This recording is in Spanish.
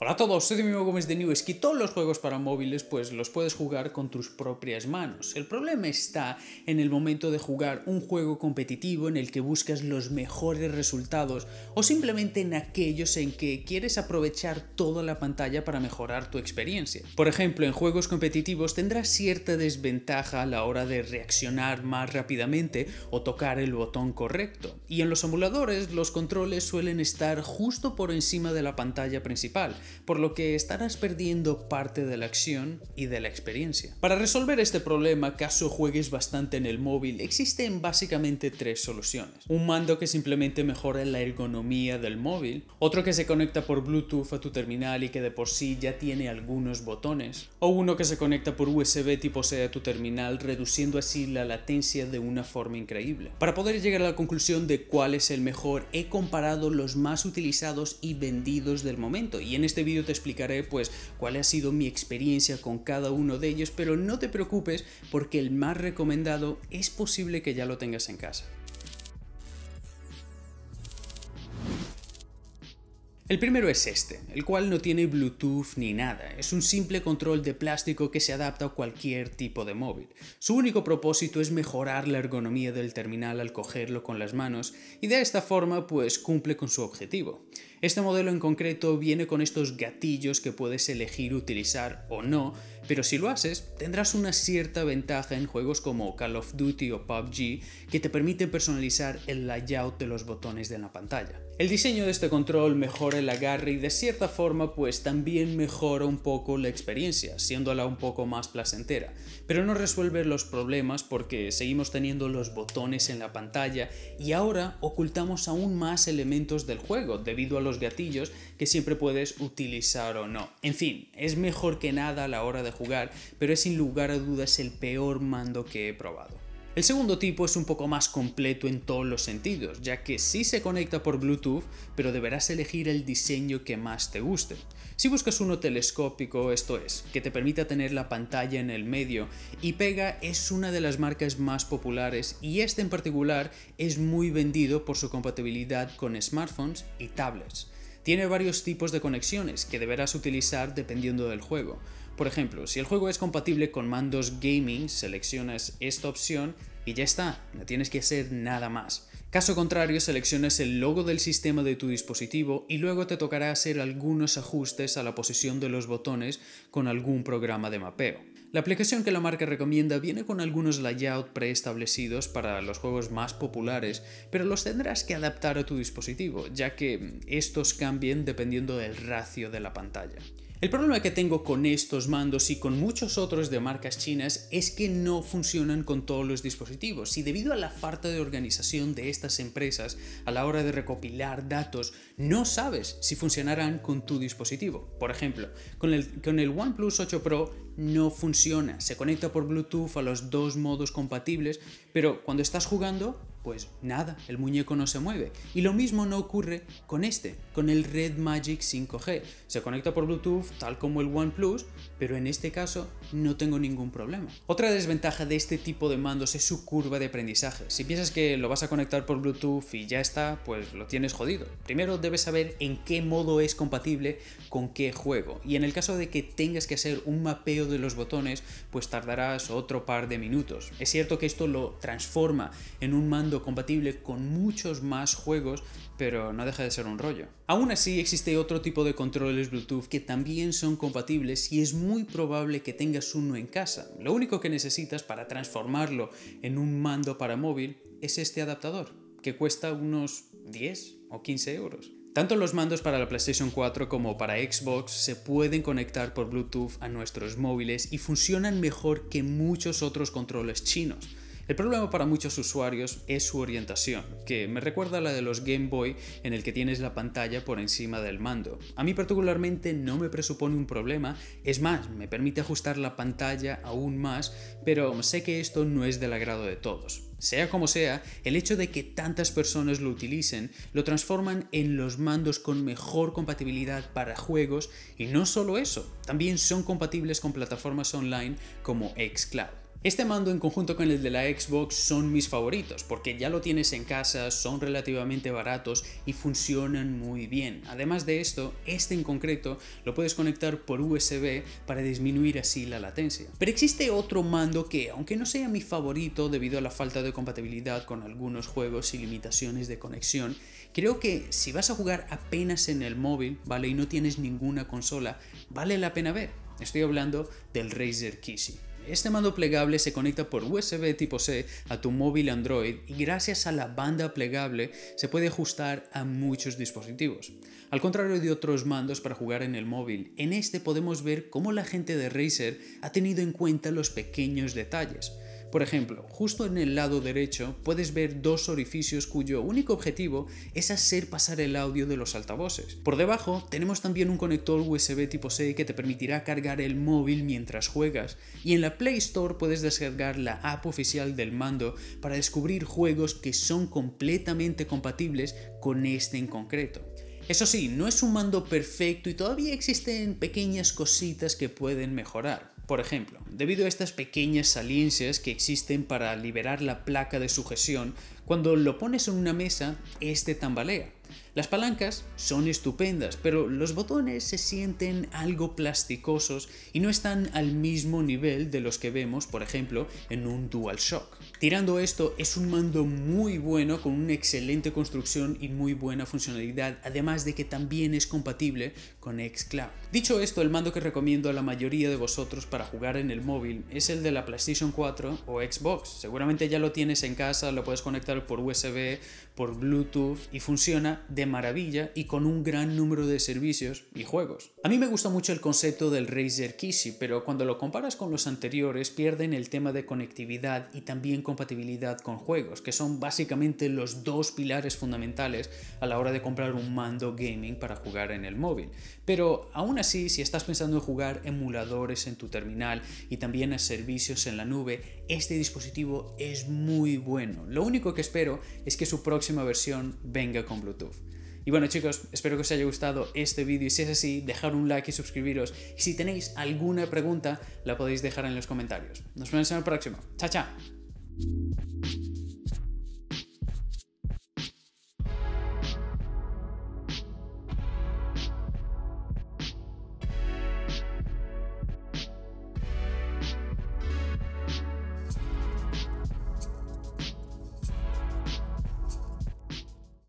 Hola a todos, soy Domingo Gómez de NewEsc y todos los juegos para móviles pues los puedes jugar con tus propias manos. El problema está en el momento de jugar un juego competitivo en el que buscas los mejores resultados o simplemente en aquellos en que quieres aprovechar toda la pantalla para mejorar tu experiencia. Por ejemplo, en juegos competitivos tendrás cierta desventaja a la hora de reaccionar más rápidamente o tocar el botón correcto. Y en los emuladores los controles suelen estar justo por encima de la pantalla principal, por lo que estarás perdiendo parte de la acción y de la experiencia. Para resolver este problema, caso juegues bastante en el móvil, existen básicamente tres soluciones. Un mando que simplemente mejora la ergonomía del móvil, otro que se conecta por Bluetooth a tu terminal y que de por sí ya tiene algunos botones, o uno que se conecta por USB tipo C a tu terminal, reduciendo así la latencia de una forma increíble. Para poder llegar a la conclusión de cuál es el mejor, he comparado los más utilizados y vendidos del momento, y en este vídeo te explicaré pues cuál ha sido mi experiencia con cada uno de ellos, pero no te preocupes porque el más recomendado es posible que ya lo tengas en casa. El primero es este, el cual no tiene Bluetooth ni nada, es un simple control de plástico que se adapta a cualquier tipo de móvil. Su único propósito es mejorar la ergonomía del terminal al cogerlo con las manos y de esta forma pues cumple con su objetivo. Este modelo en concreto viene con estos gatillos que puedes elegir utilizar o no, pero si lo haces tendrás una cierta ventaja en juegos como Call of Duty o PUBG que te permiten personalizar el layout de los botones de la pantalla. El diseño de este control mejora el agarre y de cierta forma pues también mejora un poco la experiencia, siéndola un poco más placentera, pero no resuelve los problemas porque seguimos teniendo los botones en la pantalla y ahora ocultamos aún más elementos del juego debido a los gatillos que siempre puedes utilizar o no. En fin, es mejor que nada a la hora de jugar, pero es sin lugar a dudas el peor mando que he probado. El segundo tipo es un poco más completo en todos los sentidos, ya que sí se conecta por Bluetooth, pero deberás elegir el diseño que más te guste. Si buscas uno telescópico, esto es, que te permita tener la pantalla en el medio, iPega es una de las marcas más populares y este en particular es muy vendido por su compatibilidad con smartphones y tablets. Tiene varios tipos de conexiones que deberás utilizar dependiendo del juego. Por ejemplo, si el juego es compatible con mandos gaming, seleccionas esta opción y ya está, no tienes que hacer nada más. Caso contrario, seleccionas el logo del sistema de tu dispositivo y luego te tocará hacer algunos ajustes a la posición de los botones con algún programa de mapeo. La aplicación que la marca recomienda viene con algunos layouts preestablecidos para los juegos más populares, pero los tendrás que adaptar a tu dispositivo, ya que estos cambian dependiendo del ratio de la pantalla. El problema que tengo con estos mandos y con muchos otros de marcas chinas es que no funcionan con todos los dispositivos y debido a la falta de organización de estas empresas a la hora de recopilar datos, no sabes si funcionarán con tu dispositivo. Por ejemplo, con el OnePlus 8 Pro no funciona, se conecta por Bluetooth a los dos modos compatibles, pero cuando estás jugando, pues nada, el muñeco no se mueve. Y lo mismo no ocurre con este, con el Red Magic 5G. Se conecta por Bluetooth tal como el OnePlus, pero en este caso no tengo ningún problema. Otra desventaja de este tipo de mandos es su curva de aprendizaje. Si piensas que lo vas a conectar por Bluetooth y ya está, pues lo tienes jodido. Primero debes saber en qué modo es compatible con qué juego. Y en el caso de que tengas que hacer un mapeo de los botones, pues tardarás otro par de minutos. Es cierto que esto lo transforma en un mando compatible con muchos más juegos, pero no deja de ser un rollo. Aún así, existe otro tipo de controles Bluetooth que también son compatibles y es muy probable que tengas uno en casa. Lo único que necesitas para transformarlo en un mando para móvil es este adaptador, que cuesta unos 10 o 15 euros. Tanto los mandos para la PlayStation 4 como para Xbox se pueden conectar por Bluetooth a nuestros móviles y funcionan mejor que muchos otros controles chinos. El problema para muchos usuarios es su orientación, que me recuerda a la de los Game Boy en el que tienes la pantalla por encima del mando. A mí particularmente no me presupone un problema, es más, me permite ajustar la pantalla aún más, pero sé que esto no es del agrado de todos. Sea como sea, el hecho de que tantas personas lo utilicen lo transforman en los mandos con mejor compatibilidad para juegos y no solo eso, también son compatibles con plataformas online como Xcloud. Este mando en conjunto con el de la Xbox son mis favoritos, porque ya lo tienes en casa, son relativamente baratos y funcionan muy bien. Además de esto, este en concreto lo puedes conectar por USB para disminuir así la latencia. Pero existe otro mando que, aunque no sea mi favorito debido a la falta de compatibilidad con algunos juegos y limitaciones de conexión, creo que si vas a jugar apenas en el móvil, ¿vale? Y no tienes ninguna consola, vale la pena ver. Estoy hablando del Razer Kishi. Este mando plegable se conecta por USB tipo C a tu móvil Android y gracias a la banda plegable se puede ajustar a muchos dispositivos. Al contrario de otros mandos para jugar en el móvil, en este podemos ver cómo la gente de Razer ha tenido en cuenta los pequeños detalles. Por ejemplo, justo en el lado derecho puedes ver dos orificios cuyo único objetivo es hacer pasar el audio de los altavoces. Por debajo tenemos también un conector USB tipo C que te permitirá cargar el móvil mientras juegas, y en la Play Store puedes descargar la app oficial del mando para descubrir juegos que son completamente compatibles con este en concreto. Eso sí, no es un mando perfecto y todavía existen pequeñas cositas que pueden mejorar. Por ejemplo, debido a estas pequeñas saliencias que existen para liberar la placa de sujeción, cuando lo pones en una mesa, este tambalea. Las palancas son estupendas, pero los botones se sienten algo plasticosos y no están al mismo nivel de los que vemos, por ejemplo, en un DualShock. Tirando esto, es un mando muy bueno con una excelente construcción y muy buena funcionalidad, además de que también es compatible con Xcloud. Dicho esto, el mando que recomiendo a la mayoría de vosotros para jugar en el móvil es el de la PlayStation 4 o Xbox. Seguramente ya lo tienes en casa, lo puedes conectar por USB, por Bluetooth y funciona de maravilla y con un gran número de servicios y juegos. A mí me gusta mucho el concepto del Razer Kishi, pero cuando lo comparas con los anteriores pierden el tema de conectividad y también compatibilidad con juegos, que son básicamente los dos pilares fundamentales a la hora de comprar un mando gaming para jugar en el móvil. Pero aún así, si estás pensando en jugar emuladores en tu terminal y también a servicios en la nube, este dispositivo es muy bueno. Lo único que espero es que su próxima versión venga con Bluetooth. Y bueno chicos, espero que os haya gustado este vídeo y si es así, dejar un like y suscribiros. Y si tenéis alguna pregunta, la podéis dejar en los comentarios. Nos vemos en el próximo. ¡Chao, chao!